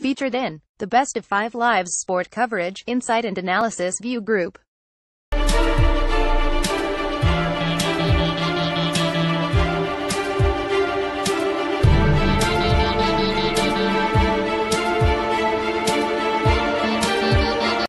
Featured in the Best of 5 Lives sport coverage, insight and analysis. View Group.